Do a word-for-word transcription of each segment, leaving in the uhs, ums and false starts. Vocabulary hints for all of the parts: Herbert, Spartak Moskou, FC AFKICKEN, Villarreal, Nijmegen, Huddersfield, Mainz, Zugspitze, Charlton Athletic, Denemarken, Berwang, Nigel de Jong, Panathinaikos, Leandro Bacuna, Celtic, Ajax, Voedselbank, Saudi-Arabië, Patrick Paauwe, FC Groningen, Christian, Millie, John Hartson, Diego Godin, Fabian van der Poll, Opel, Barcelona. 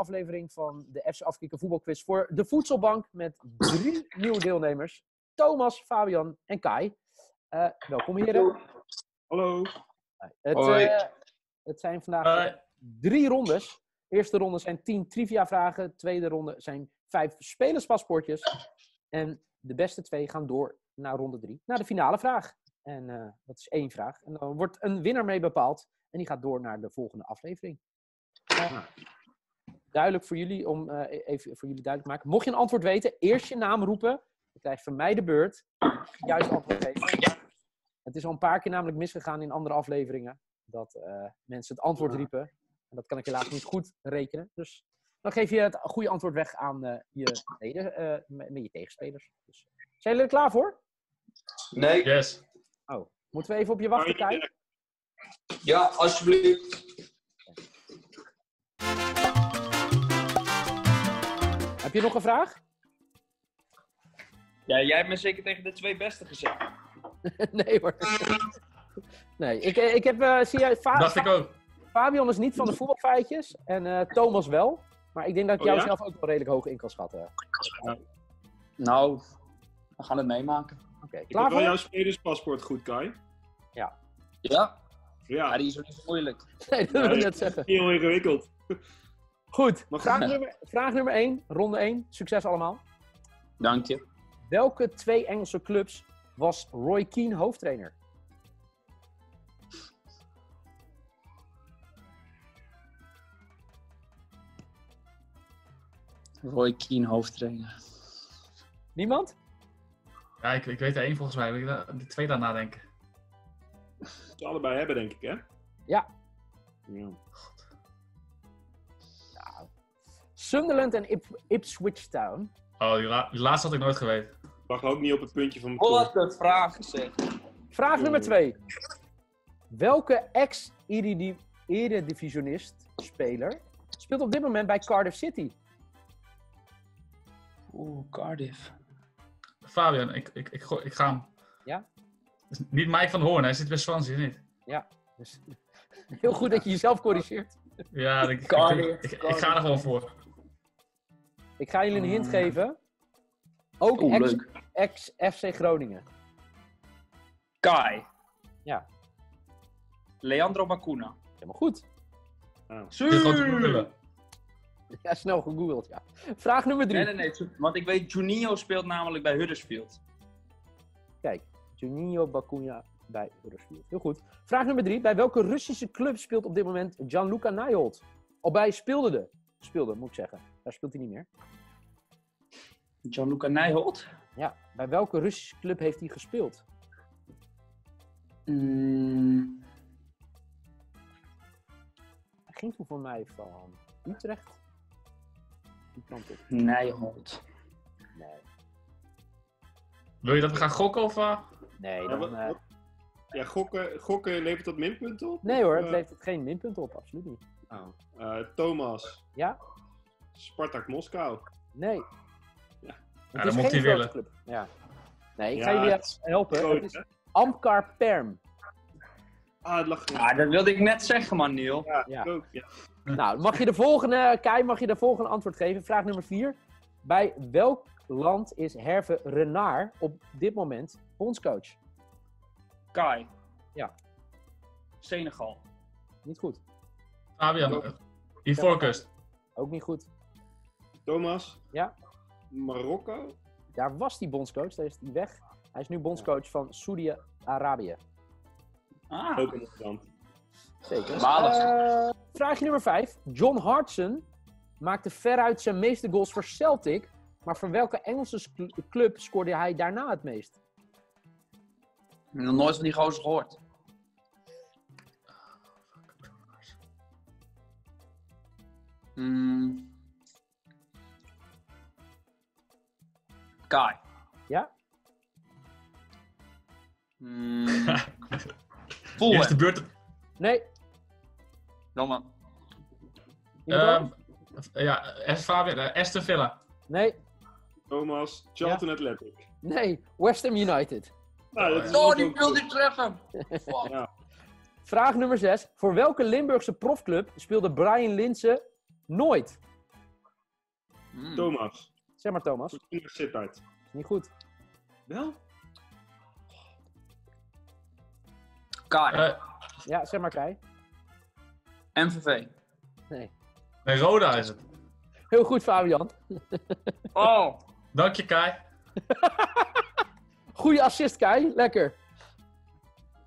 aflevering van de F C Afkikken voetbalquiz voor de Voedselbank. Met drie nieuwe deelnemers. Thomas, Fabian en Kai. Uh, welkom heren. Hallo. Het, uh, het zijn vandaag Hi. drie rondes. De eerste ronde zijn tien trivia vragen. De tweede ronde zijn vijf spelerspaspoortjes. En de beste twee gaan door naar ronde drie. Naar de finale vraag. En uh, dat is één vraag. En dan wordt een winnaar mee bepaald. En die gaat door naar de volgende aflevering. Uh, duidelijk voor jullie, om uh, even voor jullie duidelijk te maken. Mocht je een antwoord weten, eerst je naam roepen. Dan krijg je van mij de beurt. Juist antwoord geven. Het is al een paar keer namelijk misgegaan in andere afleveringen. Dat uh, mensen het antwoord riepen. En dat kan ik helaas niet goed rekenen. Dus dan geef je het goede antwoord weg aan uh, je, uh, met je tegenspelers. Dus, zijn jullie er klaar voor? Nee. Yes. Oh, moeten we even op je wachten kijken? Ja, alsjeblieft. Heb je nog een vraag? Ja, jij hebt me zeker tegen de twee beste gezegd. Nee hoor. Nee, ik, ik heb... Uh, zie jij, dacht ik ook. Fabian is niet van de voetbalfeitjes. En uh, Thomas wel. Maar ik denk dat ik jou oh, ja? zelf ook wel redelijk hoog in kan schatten. Ja. Nou, we gaan het meemaken. Okay, ik heb wel jouw spelerspaspoort goed, Kai. Ja. Ja? Ja. Maar die is ook niet zo moeilijk. Nee, dat wil ik ja, net zeggen. Heel ingewikkeld. Goed, vraag nummer, vraag nummer één, ronde één. Succes allemaal. Dank je. Welke twee Engelse clubs was Roy Keane hoofdtrainer? Roy Keane hoofdtrainer. Niemand? Ja, ik, ik weet er één volgens mij. Ik wil de twee daarna denken. Ze allebei hebben, denk ik, hè? Ja. Ja. God. Nou. Sunderland en Ip Ipswich Town. Oh, die, la die laatste had ik nooit geweten. Mag ook niet op het puntje van mijn Wat een vraag, zeg. Vraag oh. nummer twee. Welke ex-eredivisionist-speler speelt op dit moment bij Cardiff City? Oeh, Cardiff. Fabian, ik, ik, ik, ik ga hem. Ja? Niet Mike van de Hoorn, hij zit bij Swansea, niet? Ja. Dus, heel goed dat je jezelf corrigeert. Ja, ik, ik, ik, ik, ik ga er gewoon voor. Ik ga jullie een hint geven. Ook oh, ex-F C Groningen. Kai. Ja. Leandro Bacuna. Helemaal goed. Oh. Zuur! Ja, snel gegoogeld, ja. Vraag nummer drie. Nee, nee, nee. Want ik weet, Juninho speelt namelijk bij Huddersfield. Kijk, Juninho Bacuna bij Huddersfield. Heel goed. Vraag nummer drie. Bij welke Russische club speelt op dit moment Gianluca Nijholt? Al bij speelde de. Speelde, moet ik zeggen. Daar speelt hij niet meer. Gianluca Nijholt? Ja. Bij welke Russische club heeft hij gespeeld? Mm. Hij ging toen voor mij van Utrecht. Nijholt. Nee. Wil je dat we gaan gokken of? Uh... Nee. Dan, ja, wat, wat... ja, gokken, gokken levert dat minpunten op? Nee hoor, of, het levert geen minpunten op, absoluut niet. Oh. Uh, Thomas. Ja? Spartak Moskou. Nee. Ja. Ja, dat mocht hij willen. Club. Ja. Nee, ik ga ja, jullie helpen. Groot, het is Amkar Perm. Ah, dat lag ah, dat wilde ik net zeggen, man, Niel. Ja, ja. Ook, ja. Nou, mag je de volgende, Kai, mag je de volgende antwoord geven. Vraag nummer vier. Bij welk land is Herve Renard op dit moment bondscoach? Kai. Ja. Senegal. Niet goed. Fabian. Ivoorkust. Ook niet goed. Thomas. Ja. Marokko. Daar was die bondscoach, daar is hij weg. Hij is nu bondscoach van Saudi-Arabië. Ah. Ook interessant. Zeker. Uh, vraagje nummer vijf. John Hartson maakte veruit zijn meeste goals voor Celtic. Maar voor welke Engelse club scoorde hij daarna het meest? Ik heb nog nooit van die gozer gehoord. Mm. Kai. Ja? Mm. Voel is de beurt. Nee. Jammer. Um, ja, Fabian, Aston Villa. Nee. Thomas, Charlton ja. Athletic. Nee, West Ham United. Nou, dat is oh, die wilde treffen. Ja. Vraag nummer zes. Voor welke Limburgse profclub speelde Brian Linsen nooit? Mm. Thomas. Zeg maar Thomas. Zit uit. Niet goed. Wel? Kai. Uh. Ja, zeg maar Kai. M V V. Nee. Nee, Roda is het. Heel goed, Fabian. Oh. Dank je, Kai. Goeie assist, Kai. Lekker.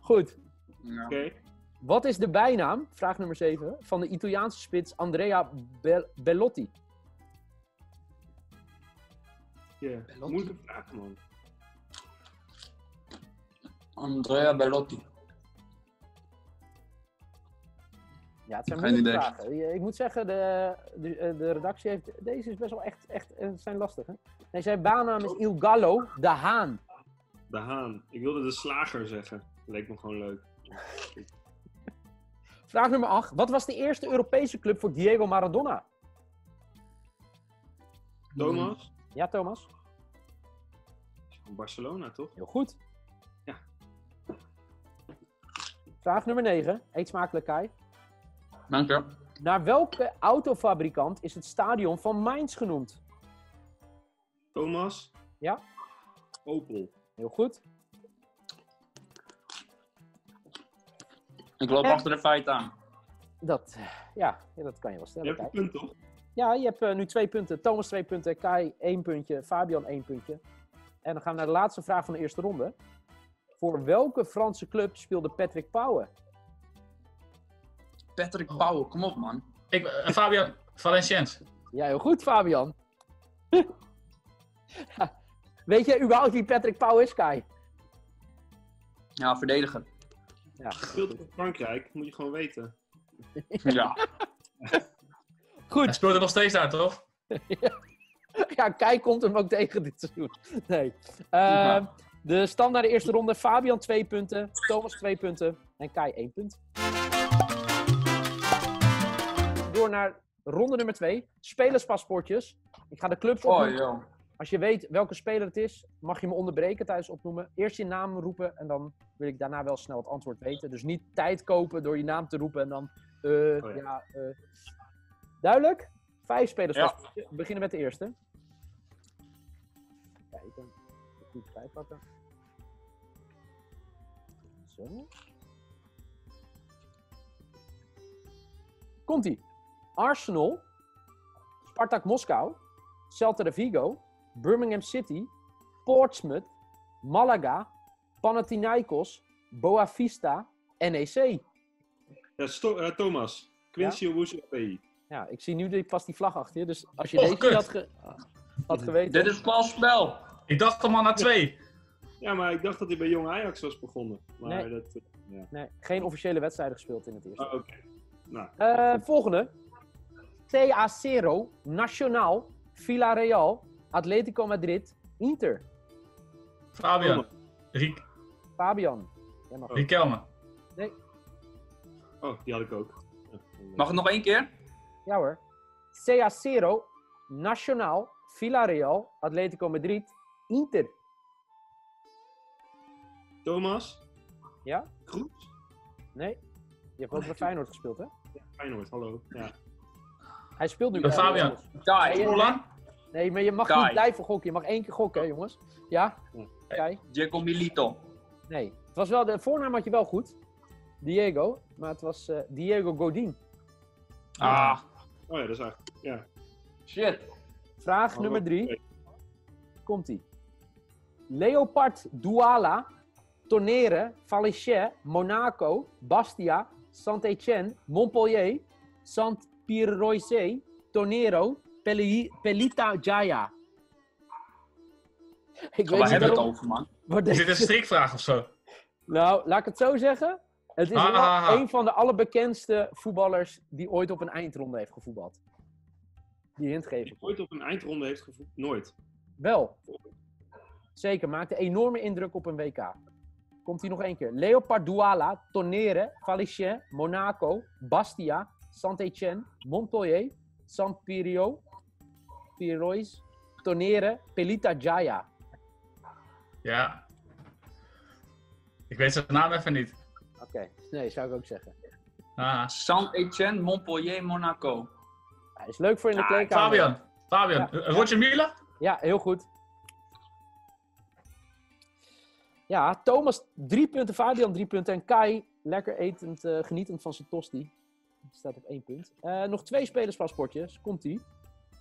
Goed. Ja. Oké. Okay. Wat is de bijnaam, vraag nummer zeven, van de Italiaanse spits Andrea Bell- Bellotti? Ja, yeah. Moeilijke vraag, man. Andrea Bellotti. Ja, het zijn moeilijke vragen. Ik moet zeggen, de, de, de redactie heeft... Deze is best wel echt... echt zijn lastig, hè? Nee, zijn baannaam is Il Gallo, de Haan. De Haan. Ik wilde de slager zeggen. Leek me gewoon leuk. Vraag nummer acht. Wat was de eerste Europese club voor Diego Maradona? Thomas? Ja, Thomas. Van Barcelona, toch? Heel goed. Ja. Vraag nummer negen. Eet smakelijk, Kai. Dank je. Naar welke autofabrikant is het stadion van Mainz genoemd? Thomas? Ja? Opel. Heel goed. Ik loop en... achter de feiten aan. Dat, ja, dat kan je wel stellen. Je hebt een punt, toch? Ja, je hebt uh, nu twee punten. Thomas twee punten, Kai één puntje, Fabian één puntje. En dan gaan we naar de laatste vraag van de eerste ronde. Voor welke Franse club speelde Patrick Paauwe? Patrick Paauwe, kom op man. Ik, uh, Fabian, Valenciennes. Ja, heel goed Fabian. Ja, weet je überhaupt wie Patrick Paauwe is, Kai? Ja, verdediger. Ja. Speelt in Frankrijk, moet je gewoon weten. Ja. Goed. Hij speelt er nog steeds uit, toch? Ja. Ja, Kai komt hem ook tegen dit seizoen. Nee. Uh, ja. De stand naar de eerste ronde. Fabian twee punten, Thomas twee punten en Kai één punt. Door naar ronde nummer twee. Spelerspaspoortjes. Ik ga de clubs opnoemen. Oh, als je weet welke speler het is, mag je me onderbreken tijdens opnoemen. Eerst je naam roepen en dan wil ik daarna wel snel het antwoord weten. Dus niet tijd kopen door je naam te roepen en dan... Uh, oh, ja. Ja, uh. Duidelijk? Vijf spelerspaspoortjes. Ja. We beginnen met de eerste. Kijken. Goed bijpakken. Zo. Komt-ie. Arsenal, Spartak Moskou, Celta de Vigo, Birmingham City, Portsmouth, Malaga, Panathinaikos, Boavista, N E C. Ja, sto- uh, Thomas, Quincy Owusu-Atei. Ja, ik zie nu pas die vlag achter je, dus als je oh, deze kut. had, ge- had geweten... Dit is pas spel. Ik dacht hem al naar twee. Ja, maar ik dacht dat hij bij Jong Ajax was begonnen. Maar nee. Dat, uh, ja. nee, geen officiële wedstrijden gespeeld in het eerste. Oh, oké. Okay. Nou. Uh, volgende. T A Cero, Nacional, Villarreal, Atletico Madrid, Inter. Fabian. Riek. Fabian. Oh. Riquelme. Nee. Oh, die had ik ook. Mag het nog één keer? Ja hoor. T A Cero, Nacional, Villarreal, Atletico Madrid, Inter. Thomas? Ja? Kroes? Nee. Je hebt ook bij Feyenoord gespeeld, hè? Ja, Feyenoord, hallo. Ja. Hij speelt nu bij Fabian. Kai. Roland? Nee, maar je mag Kai. niet blijven gokken. Je mag één keer gokken, hè, jongens. Ja? Kai. Diego Milito. Nee. Het was wel, de voornaam had je wel goed. Diego. Maar het was uh, Diego Godin. Ah. Oh ja, dat is echt. Ja. Shit. Vraag oh, nummer drie. Okay. Komt-ie. Leopard Douala, Tonnerre, Valenciennes, Monaco, Bastia, Saint-Étienne, Montpellier, Saint-Pierroise, Tonero, Peli- Pelita Jaya. Ik oh, weet hebben we het over, man? Wat is dit een strikvraag of zo? Nou, laat ik het zo zeggen. Het is ah, ah, ah. een van de allerbekendste voetballers die ooit op een eindronde heeft gevoetbald. Die hint geven. Die ooit op een eindronde heeft gevoetbald? Nooit. Wel. Zeker, maakte enorme indruk op een W K. Komt hij nog één keer. Leopard Douala, Tonnerre, Valenciennes, Monaco, Bastia, Saint-Étienne, Montpellier, Saint-Pierio, Pierois, Tonnerre, Pelita Jaya. Ja. Ik weet zijn naam even niet. Oké, okay. Nee, zou ik ook zeggen. Ah. Saint-Étienne, Montpellier, Monaco. Hij ja, is leuk voor in de ah, kleedkamer. Fabian. Fabian, ja. Roger Mila? Ja, heel goed. Ja, Thomas drie punten, Fabian drie punten en Kai lekker etend, uh, genietend van zijn tosti. Die staat op één punt. Uh, nog twee spelerspaspoortjes, komt-ie.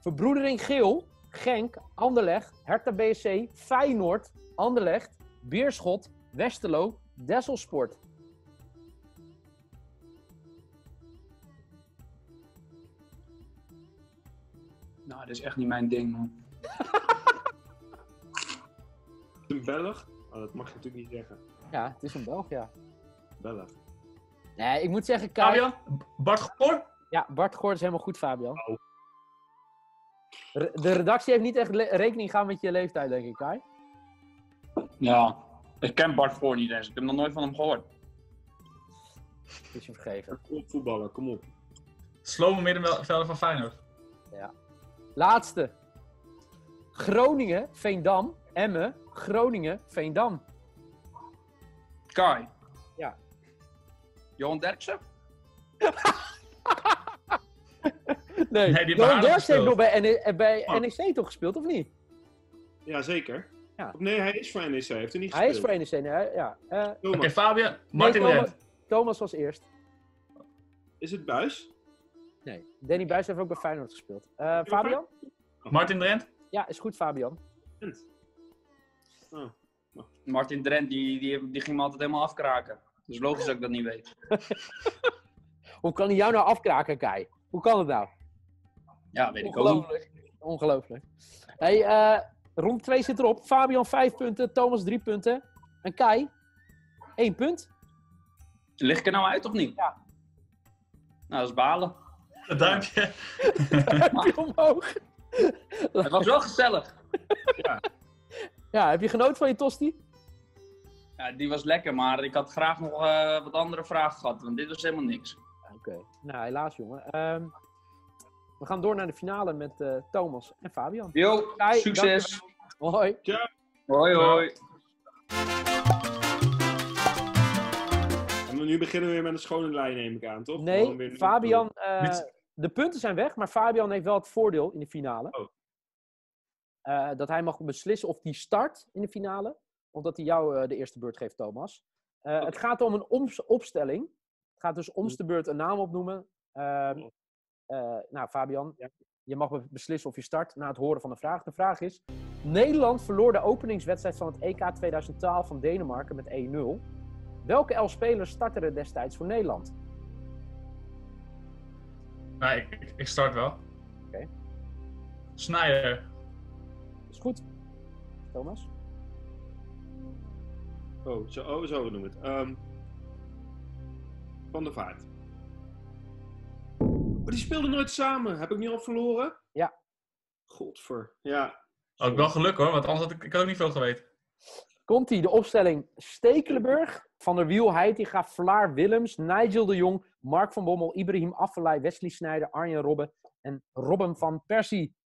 Verbroedering Geel, Genk, Anderlecht, Hertha B S C, Feyenoord, Anderlecht, Beerschot, Westerlo, Desselsport. Nou, dat is echt niet mijn ding, man. Een Belg? Oh, dat mag je natuurlijk niet zeggen. Ja, het is een Belg, ja. Belg. Nee, ik moet zeggen... Kai... Fabian? Bart Goor? Ja, Bart Goor is helemaal goed, Fabian. Oh. Re- de redactie heeft niet echt le- rekening gehouden met je leeftijd, denk ik, Kai. Ja, ik ken Bart Goor niet eens. Ik heb nog nooit van hem gehoord. Dat is je vergeven. Kom op, voetballer, kom op. Slome middenvelder van Feyenoord. Ja. Laatste. Groningen, Veendam, Emmen, Groningen, Veendam. Kai. Ja. Johan Derksen? nee, nee Johan Derksen heeft nog bij, N- bij oh. N E C toch gespeeld, of niet? Jazeker. Ja. Nee, hij is voor N E C, hij heeft er niet hij gespeeld. Hij is voor N E C, nee, ja. Uh, Oké, okay, Fabian, Martin Drent. Thomas, Thomas was eerst. Is het Buijs? Nee, Danny Buijs heeft ook bij Feyenoord gespeeld. Uh, Fabian? Martin Drent? Ja, is goed, Fabian. Drent. Oh. Oh. Martin Drent, die, die, die ging me altijd helemaal afkraken. Dus logisch dat ik dat niet weet. Hoe kan hij jou nou afkraken, Kai? Hoe kan het nou? Ja, weet ik ook niet. Ongelooflijk. Hey, uh, rond twee zit erop. Fabian vijf punten, Thomas drie punten. En Kai, één punt. Lig ik er nou uit of niet? Ja. Nou, dat is balen. Dank je. Dank je omhoog. Het was wel gezellig. Ja. Ja, heb je genoten van je tosti? Ja, die was lekker, maar ik had graag nog uh, wat andere vragen gehad, want dit was helemaal niks. Oké, okay. Nou helaas jongen. Um, we gaan door naar de finale met uh, Thomas en Fabian. Yo, Kai, succes! Hoi. Ja. Hoi, hoi. En nu beginnen we weer met een schone lijn, neem ik aan, toch? Nee, weer... Fabian, uh, de punten zijn weg, maar Fabian heeft wel het voordeel in de finale. Oh. Uh, dat hij mag beslissen of hij start in de finale, of dat hij jou uh, de eerste beurt geeft, Thomas. Uh, okay. Het gaat om een om- opstelling. Het gaat dus om de beurt een naam opnoemen. Uh, uh, nou, Fabian, ja. Je mag beslissen of je start na het horen van de vraag. De vraag is, Nederland verloor de openingswedstrijd van het E K twintig twaalf van Denemarken met één nul. Welke elf spelers starten er destijds voor Nederland? Nee, ik, ik start wel. Oké. Okay. Sneijder. Is goed. Thomas? Oh, zo, oh, zo noemen we het. Um, van der Vaart. Oh, die speelden nooit samen. Heb ik niet al verloren? Ja. Godver. Ja. Ook wel geluk hoor, want anders had ik, ik had ook niet veel geweten. Komt-ie, de opstelling Stekelenburg, Van der Wiel, Heitinga, Vlaar, Willems, Nigel de Jong, Mark van Bommel, Ibrahim Afellay, Wesley Sneijder, Arjen Robben en Robben van Persie.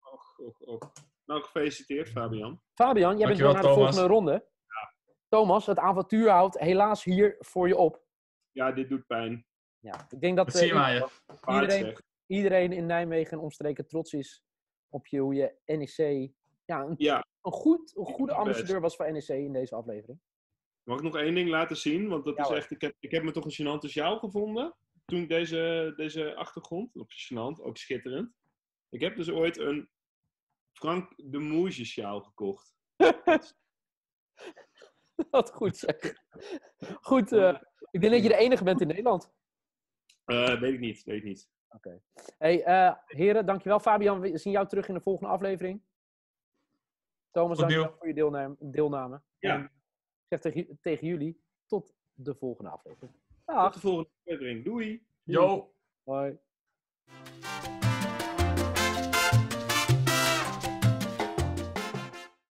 Och, och, och. Nou, gefeliciteerd, Fabian. Fabian, jij bent door naar de volgende ronde. Ja. Thomas, het avontuur houdt helaas hier voor je op. Ja, dit doet pijn. Ja, ik denk dat uh, iedereen, iedereen, iedereen in Nijmegen en omstreken trots is op je, hoe je N E C... Ja, een, ja. een, goed, een goede ambassadeur was voor N E C in deze aflevering. Mag ik nog één ding laten zien? Want dat ja, is echt, ik, heb, ik heb me toch een gênante sjaal gevonden. Toen ik deze, deze achtergrond, ook gênant, ook schitterend. Ik heb dus ooit een Frank de Moesje sjaal gekocht. Wat goed zeg. Goed, uh, ik denk dat je de enige bent in Nederland. Uh, weet ik niet, weet ik niet. Okay. Hey, uh, heren, dankjewel. Fabian, we zien jou terug in de volgende aflevering. Thomas, dankjewel voor je deelname. deelname. Ja. En ik zeg tegen, tegen jullie, tot de volgende aflevering. Dag. Tot de volgende aflevering. Doei. Yo. Hoi.